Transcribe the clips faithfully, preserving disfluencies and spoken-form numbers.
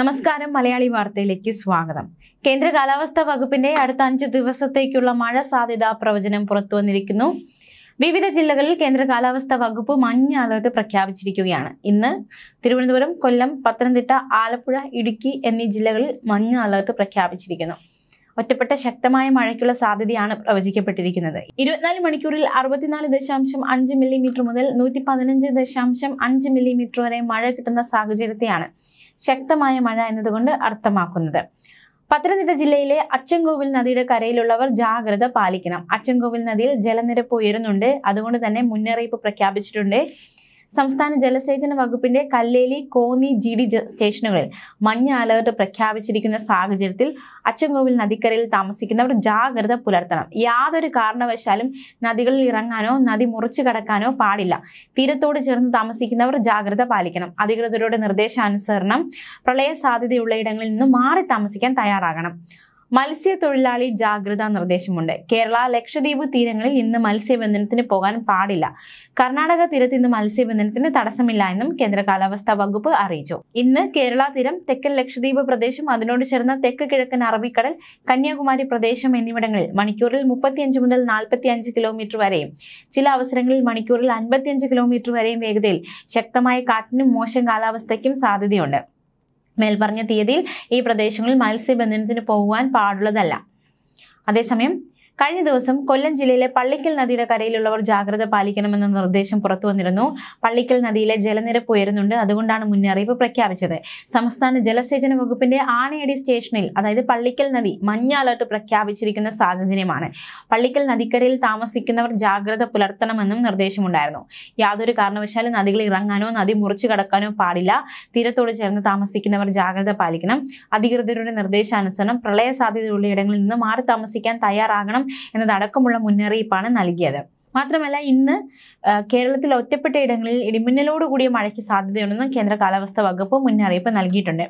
നമസ്കാരം മലയാളി വാർത്തയിലേക്ക് സ്വാഗതം. കേന്ദ്ര കാലാവസ്ഥാ വകുപ്പിന്റെ അടുത്ത അഞ്ച് ദിവസത്തേക്കുള്ള മഴ സാധ്യതാ പ്രവചനം പുറത്തു വന്നിരിക്കുന്നു. വിവിധ ജില്ലകളിൽ കേന്ദ്ര കാലാവസ്ഥാ വകുപ്പ് മഞ്ഞ അലർട്ട് പ്രഖ്യാപിച്ചിരിക്കുകയാണ്. ഇന്ന് തിരുവനന്തപുരം, കൊല്ലം, പത്തനംതിട്ട, ആലപ്പുഴ, ഇടുക്കി എന്നീ ജില്ലകളിൽ മഞ്ഞ അലർട്ട് പ്രഖ്യാപിച്ചിരിക്കുന്നു. ഒറ്റപ്പെട്ട ശക്തമായ മഴയ്ക്കുള്ള സാധ്യതയാണ് പ്രവചിക്കപ്പെട്ടിരിക്കുന്നത്. ഇരുപത്തിനാല് മണിക്കൂറിൽ അറുപത്തിനാല് ദശാംശം അഞ്ച് മില്ലിമീറ്റർ മുതൽ നൂറ്റി പതിനഞ്ച് ദശാംശം അഞ്ച് മില്ലിമീറ്റർ വരെ മഴ കിട്ടുന്ന സാഹചര്യത്തെയാണ് ശക്തമായ മഴ എന്നതുകൊണ്ട് അർത്ഥമാക്കുന്നത്. പത്തനംതിട്ട ജില്ലയിലെ അച്ചൻകോവിൽ നദിയുടെ കരയിലുള്ളവർ ജാഗ്രത പാലിക്കണം. അച്ചൻകോവിൽ നദിയിൽ ജലനിരപ്പ് ഉയരുന്നുണ്ട്. അതുകൊണ്ട് തന്നെ മുന്നറിയിപ്പ് പ്രഖ്യാപിച്ചിട്ടുണ്ട്. സംസ്ഥാന ജലസേചന വകുപ്പിന്റെ കല്ലേലി, കോന്നി, ജി ഡി സ്റ്റേഷനുകളിൽ മഞ്ഞ അലർട്ട് പ്രഖ്യാപിച്ചിരിക്കുന്ന സാഹചര്യത്തിൽ അച്ചൻകോവിൽ നദിക്കരയിൽ താമസിക്കുന്നവർ ജാഗ്രത പുലർത്തണം. യാതൊരു കാരണവശാലും നദികളിൽ ഇറങ്ങാനോ നദി മുറിച്ചു കടക്കാനോ പാടില്ല. തീരത്തോട് ചേർന്ന് താമസിക്കുന്നവർ ജാഗ്രത പാലിക്കണം. അധികൃതരുടെ നിർദ്ദേശാനുസരണം പ്രളയ സാധ്യതയുള്ളയിടങ്ങളിൽ നിന്ന് മാറി താമസിക്കാൻ തയ്യാറാകണം. മത്സ്യത്തൊഴിലാളി ജാഗ്രതാ നിർദ്ദേശമുണ്ട്. കേരള, ലക്ഷദ്വീപ് തീരങ്ങളിൽ ഇന്ന് മത്സ്യബന്ധനത്തിന് പോകാൻ പാടില്ല. കർണാടക തീരത്ത് ഇന്ന് മത്സ്യബന്ധനത്തിന് തടസ്സമില്ല എന്നും കേന്ദ്ര കാലാവസ്ഥാ വകുപ്പ് അറിയിച്ചു. ഇന്ന് കേരള തീരം, തെക്കൻ ലക്ഷദ്വീപ് പ്രദേശം, അതിനോട് ചേർന്ന തെക്ക് കിഴക്കൻ അറബിക്കടൽ, കന്യാകുമാരി പ്രദേശം എന്നിവിടങ്ങളിൽ മണിക്കൂറിൽ മുപ്പത്തിയഞ്ച് മുതൽ നാൽപ്പത്തി അഞ്ച് കിലോമീറ്റർ വരെയും ചില അവസരങ്ങളിൽ മണിക്കൂറിൽ അൻപത്തിയഞ്ച് കിലോമീറ്റർ വരെയും വേഗതയിൽ ശക്തമായ കാറ്റിനും മോശം കാലാവസ്ഥയ്ക്കും സാധ്യതയുണ്ട്. മേൽപ്പറഞ്ഞ തീയതിയിൽ ഈ പ്രദേശങ്ങളിൽ മത്സ്യബന്ധനത്തിന് പോകുവാൻ പാടുള്ളതല്ല. അതേസമയം കഴിഞ്ഞ ദിവസം കൊല്ലം ജില്ലയിലെ പള്ളിക്കൽ നദിയുടെ കരയിലുള്ളവർ ജാഗ്രത പാലിക്കണമെന്ന നിർദ്ദേശം പുറത്തു വന്നിരുന്നു. പള്ളിക്കൽ നദിയിലെ ജലനിരപ്പ് ഉയരുന്നുണ്ട്. അതുകൊണ്ടാണ് മുന്നറിയിപ്പ് പ്രഖ്യാപിച്ചത്. സംസ്ഥാന ജലസേചന വകുപ്പിന്റെ ആനയടി സ്റ്റേഷനിൽ, അതായത് പള്ളിക്കൽ നദി, മഞ്ഞ അലർട്ട് പ്രഖ്യാപിച്ചിരിക്കുന്ന സാഹചര്യമാണ്. പള്ളിക്കൽ നദിക്കരയിൽ താമസിക്കുന്നവർ ജാഗ്രത പുലർത്തണമെന്നും നിർദ്ദേശമുണ്ടായിരുന്നു. യാതൊരു കാരണവശാലും നദികളിൽ ഇറങ്ങാനോ നദി മുറിച്ചു കടക്കാനോ പാടില്ല. തീരത്തോട് ചേർന്ന് താമസിക്കുന്നവർ ജാഗ്രത പാലിക്കണം. അധികൃതരുടെ നിർദ്ദേശാനുസരണം പ്രളയ സാധ്യതയുള്ളയിടങ്ങളിൽ നിന്ന് മാറി താമസിക്കാൻ തയ്യാറാകണം എന്നതടക്കമുള്ള മുന്നറിയിപ്പാണ് നൽകിയത്. മാത്രമല്ല, ഇന്ന് കേരളത്തിൽ ഒറ്റപ്പെട്ട ഇടങ്ങളിൽ ഇടിമിന്നലോട് കൂടിയ മഴയ്ക്ക് സാധ്യതയുണ്ടെന്ന് കേന്ദ്ര കാലാവസ്ഥാ വകുപ്പ് മുന്നറിയിപ്പ് നൽകിയിട്ടുണ്ട്.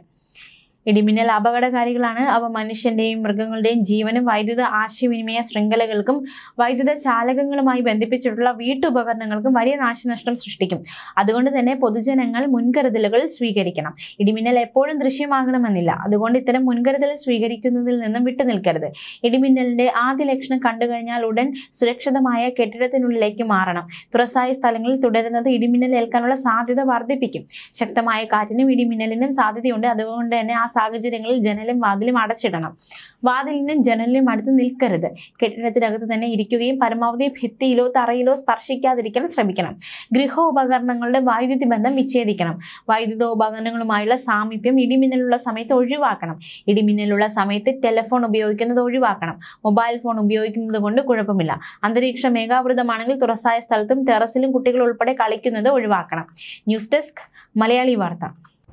ഇടിമിന്നൽ അപകടകാരികളാണ്. അവ മനുഷ്യന്റെയും മൃഗങ്ങളുടെയും ജീവനും വൈദ്യുത ആശയവിനിമയ ശൃംഖലകൾക്കും വൈദ്യുത ചാലകങ്ങളുമായി ബന്ധിപ്പിച്ചിട്ടുള്ള വീട്ടുപകരണങ്ങൾക്കും വലിയ നാശനഷ്ടം സൃഷ്ടിക്കും. അതുകൊണ്ട് തന്നെ പൊതുജനങ്ങൾ മുൻകരുതലുകൾ സ്വീകരിക്കണം. ഇടിമിന്നൽ എപ്പോഴും ദൃശ്യമാകണമെന്നില്ല. അതുകൊണ്ട് ഇത്തരം മുൻകരുതൽ സ്വീകരിക്കുന്നതിൽ നിന്നും വിട്ടുനിൽക്കരുത്. ഇടിമിന്നലിന്റെ ആദ്യ ലക്ഷണം കണ്ടുകഴിഞ്ഞാൽ ഉടൻ സുരക്ഷിതമായ കെട്ടിടത്തിനുള്ളിലേക്ക് മാറണം. തുറസായ സ്ഥലങ്ങളിൽ തുടരുന്നത് ഇടിമിന്നൽ ഏൽക്കാനുള്ള സാധ്യത വർദ്ധിപ്പിക്കും. ശക്തമായ കാറ്റിനും ഇടിമിന്നലിനും സാധ്യതയുണ്ട്. അതുകൊണ്ട് തന്നെ ആ സാഹചര്യങ്ങളിൽ ജനലും വാതിലും അടച്ചിടണം. വാതിലിനും ജനലിനും അടുത്ത് നിൽക്കരുത്. കെട്ടിടത്തിനകത്ത് തന്നെ ഇരിക്കുകയും പരമാവധി ഭിത്തിയിലോ തറയിലോ സ്പർശിക്കാതിരിക്കാൻ ശ്രമിക്കണം. ഗൃഹോപകരണങ്ങളുടെ വൈദ്യുതി ബന്ധം വിച്ഛേദിക്കണം. വൈദ്യുതോപകരണങ്ങളുമായുള്ള സാമീപ്യം ഇടിമിന്നലുള്ള സമയത്ത് ഒഴിവാക്കണം. ഇടിമിന്നലുള്ള സമയത്ത് ടെലഫോൺ ഉപയോഗിക്കുന്നത് ഒഴിവാക്കണം. മൊബൈൽ ഫോൺ ഉപയോഗിക്കുന്നത് കൊണ്ട് കുഴപ്പമില്ല. അന്തരീക്ഷ മേഘാവൃതമാണെങ്കിൽ തുറസായ സ്ഥലത്തും ടെറസിലും കുട്ടികൾ ഉൾപ്പെടെ കളിക്കുന്നത് ഒഴിവാക്കണം. ന്യൂസ് ഡെസ്ക്, മലയാളി വാർത്ത.